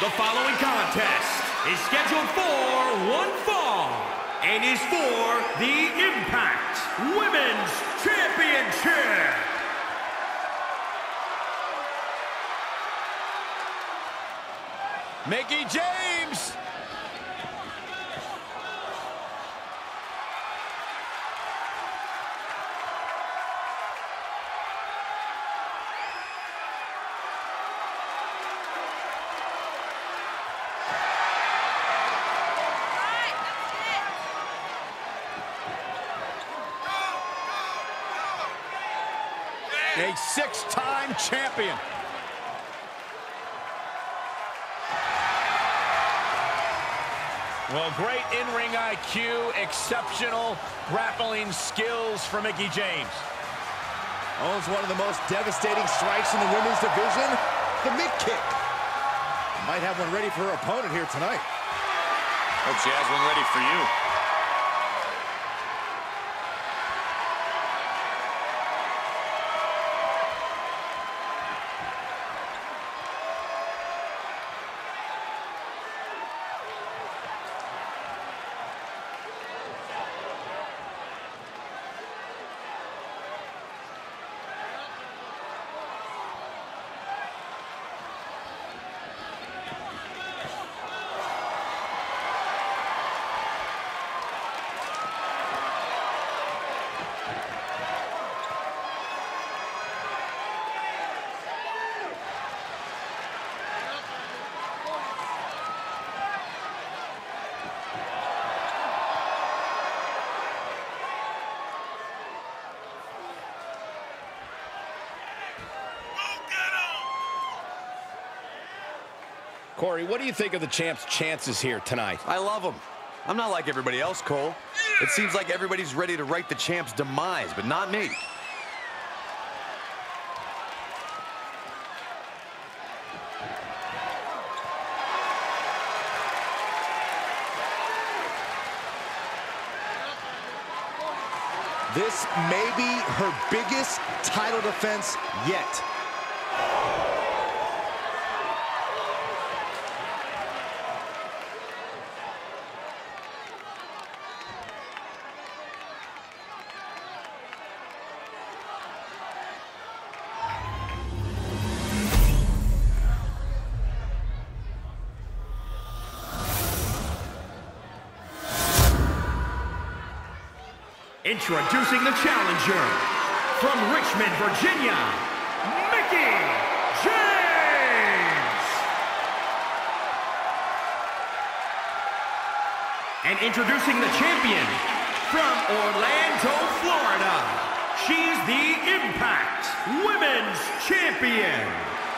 The following contest is scheduled for one fall and is for the Impact Women's Championship. Mickie James. A six-time champion. Well, great in-ring IQ, exceptional grappling skills from Mickie James. Owns one of the most devastating strikes in the women's division, the mid-kick. Might have one ready for her opponent here tonight. Hope she has one ready for you. Corey, what do you think of the champ's chances here tonight? I love him. I'm not like everybody else, Cole. It seems like everybody's ready to write the champ's demise, but not me. This may be her biggest title defense yet. Introducing the challenger, from Richmond, Virginia, Mickie James. And introducing the champion, from Orlando, Florida, she's the Impact Women's Champion,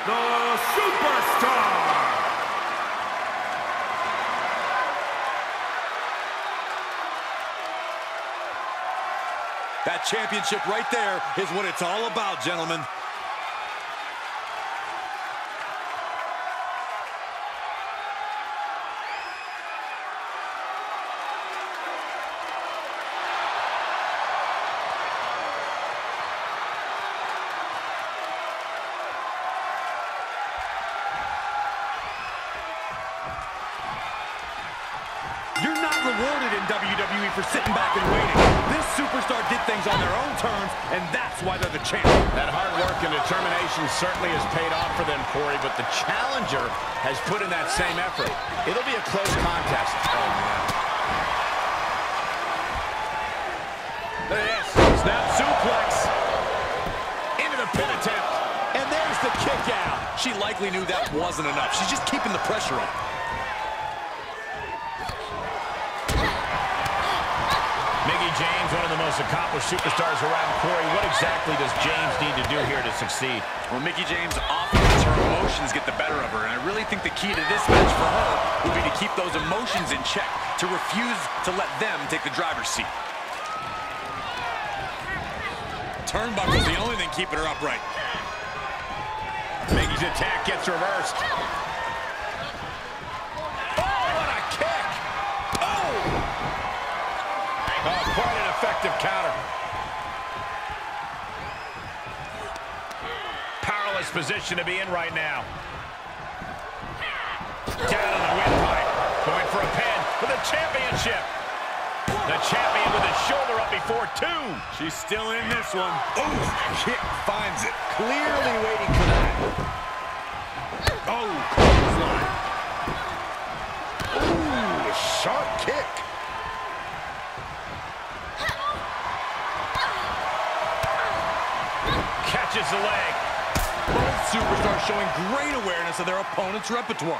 the Superstar. That championship right there is what it's all about, gentlemen. You're not rewarded in WWE for sitting back and waiting. This superstar did things on their own terms, and that's why they're the champ. That hard work and determination certainly has paid off for them, Corey, but the challenger has put in that same effort. It'll be a close contest. Oh, man. There it is. Snap suplex. Into the pin attempt. And there's the kick out. She likely knew that wasn't enough. She's just keeping the pressure up. James, one of the most accomplished superstars around. Corey, what exactly does James need to do here to succeed? Well, Mickie James often lets her emotions get the better of her, and I really think the key to this match for her would be to keep those emotions in check, to refuse to let them take the driver's seat. Turnbuckle's the only thing keeping her upright. Mickey's attack gets reversed. Quite an effective counter. Powerless position to be in right now. Championship. The champion with his shoulder up before two. She's still in this one. Oh, kick finds it. Clearly waiting for that. Oh, clothesline. Oh, sharp kick. Catches the leg. Both superstars showing great awareness of their opponent's repertoire.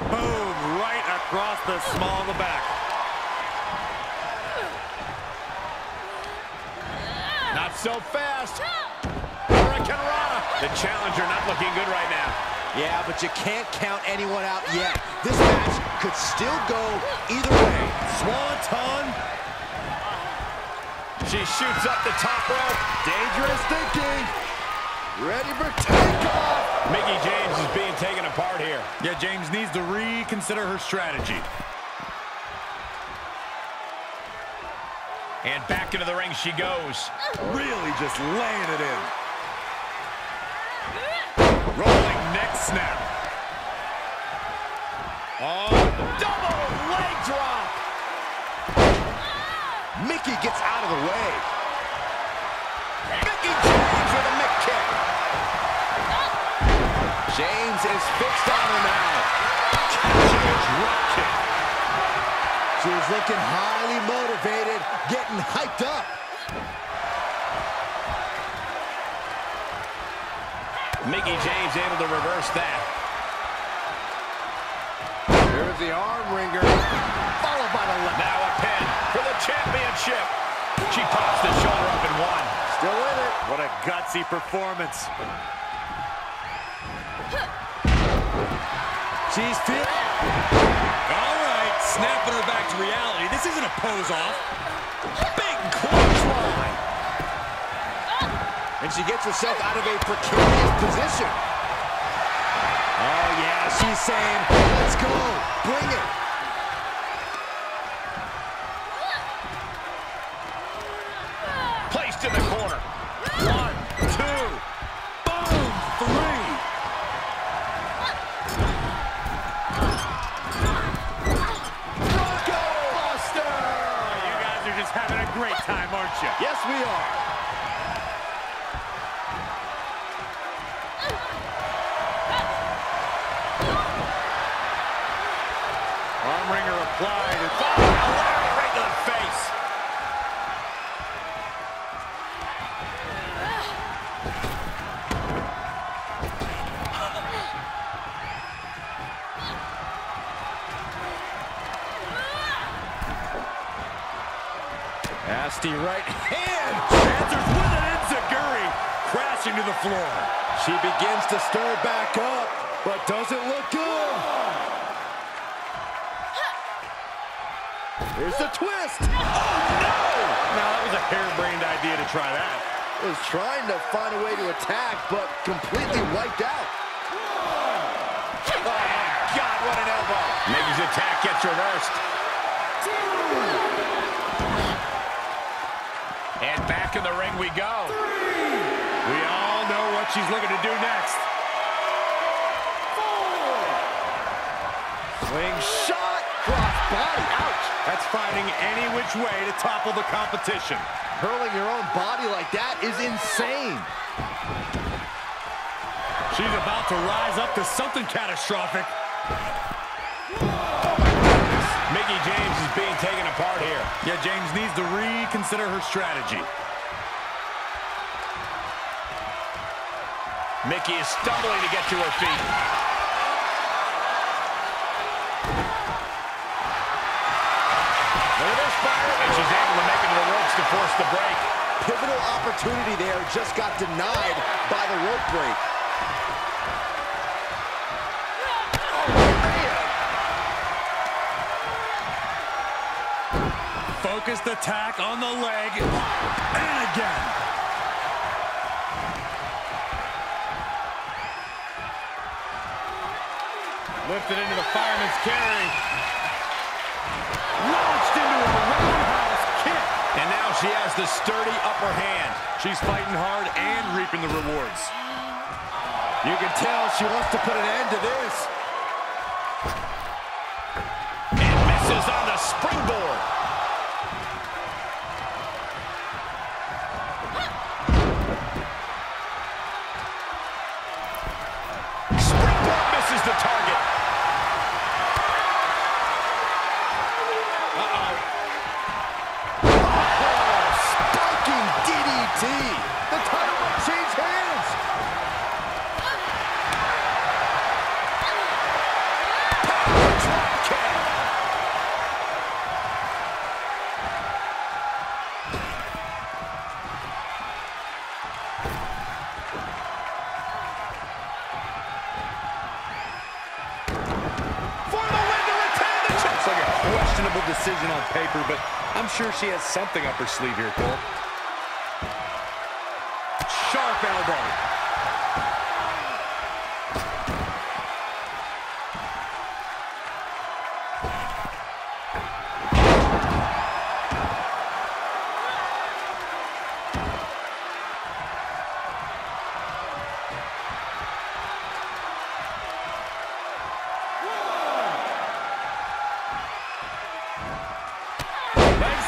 Boom, right across the small of the back. Not so fast. The challenger not looking good right now. Yeah, but you can't count anyone out yet. This match could still go either way. Swanton. She shoots up the top rope. Dangerous thinking. Ready for takeoff. Mickie James is being taken apart here. Yeah, James needs to reconsider her strategy. And back into the ring she goes. Really just laying it in. Rolling neck snap. Oh, double leg drop. Mickie gets out of the way. Mickie James with a mick kick. James is fixed on her now. Catching a drop kick. She was looking highly motivated, getting hyped up. Mickie James able to reverse that. There's the arm wringer, followed by the left. Now a pin for the championship. She pops the shoulder up and won. Still in it. What a gutsy performance. She's feeling. Snapping her back to reality. This isn't a pose-off. Big clothesline. And she gets herself out of a precarious position. Oh, yeah, she's saying, let's go. Bring it. Placed in the corner. 1, 2. Boom, 3. Having a great time, aren't you? Yes, we are. Arm wringer applied. It's right to the face. Nasty right hand. Answers with an enziguri. Crashing to the floor. She begins to stir back up, but doesn't look good. Here's the twist. Oh, no! Now, that was a harebrained idea to try that. It was trying to find a way to attack, but completely wiped out. Oh, my God, what an elbow. Maggie's attack gets reversed. And back in the ring we go. 3. We all know what she's looking to do next. 4. Swing shot. Cross body. Ouch. That's finding any which way to topple the competition. Hurling your own body like that is insane. She's about to rise up to something catastrophic. Mickie James is being taken apart here. Yeah, James needs to reconsider her strategy. Mickie is stumbling to get to her feet. Look at this fire. And she's able to make it to the ropes to force the break. Pivotal opportunity there just got denied by the rope break. Focused attack on the leg, and again. Lifted into the fireman's carry. Launched into a roundhouse kick. And now she has the sturdy upper hand. She's fighting hard and reaping the rewards. You can tell she wants to put an end to this. misses on the springboard. Springboard misses the target. Spiking DDT. The title will change hands. Questionable decision on paper, but I'm sure she has something up her sleeve here, Cole. Sharp elbow.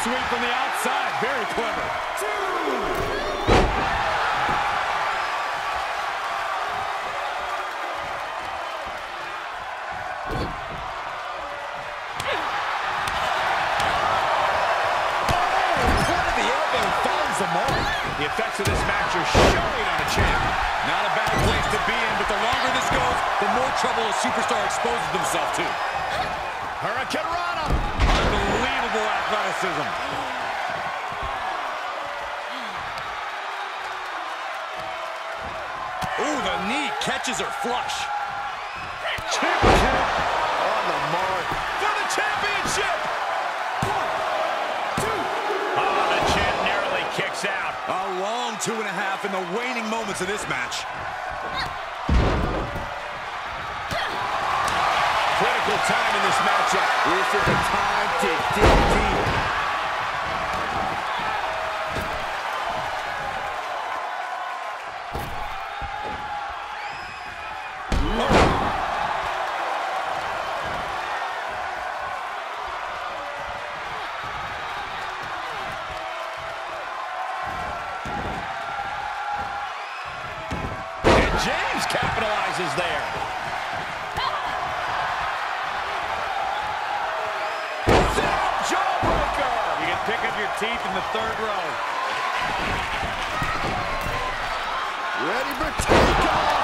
Sweep from the outside, very clever. Two. The elbow finds the mark. The effects of this match are showing on the champ. Not a bad place to be in, but the longer this goes, the more trouble a superstar exposes himself to. Hurricane Rana. Unbelievable athleticism. Ooh, the knee catches her flush. Chip on the mark for the championship. One, two. Oh, the champ narrowly kicks out. A long 2.5 in the waning moments of this match. Critical time in this matchup. This is the time to DDT. And James capitalizes there. Pick up your teeth in the third row. Ready for takeoff.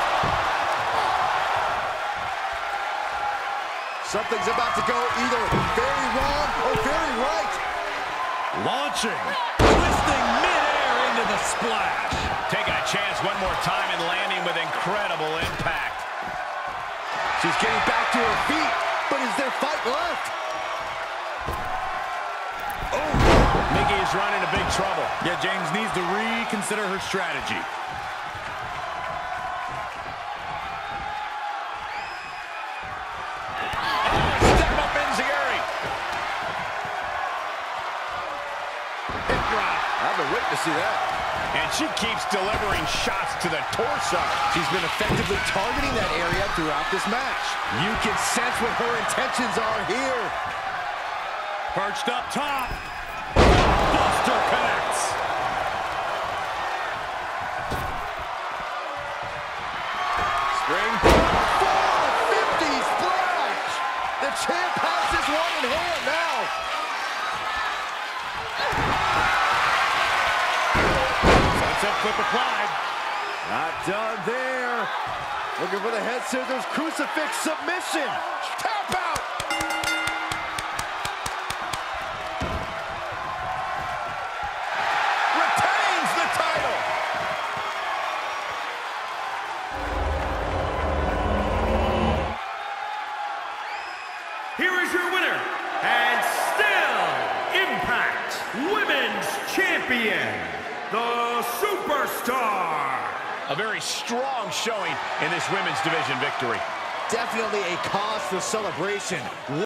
Something's about to go either very wrong or very right. Launching, twisting midair into the splash. Taking a chance one more time and landing with incredible impact. She's getting back to her feet, but is there fight left? Mickie is running into big trouble. Yeah, James needs to reconsider her strategy. Step up in Zagari. Hip drop. I've been waiting to see that. And she keeps delivering shots to the torso. She's been effectively targeting that area throughout this match. You can sense what her intentions are here. Perched up top. Buster connects. Springboard 450 splash. The champ has his one in hand now. Sunset flip applied. Not done there. Looking for the head scissors crucifix submission. Tap out. And still, Impact Women's Champion, the Superstar. A very strong showing in this women's division victory. Definitely a cause for celebration.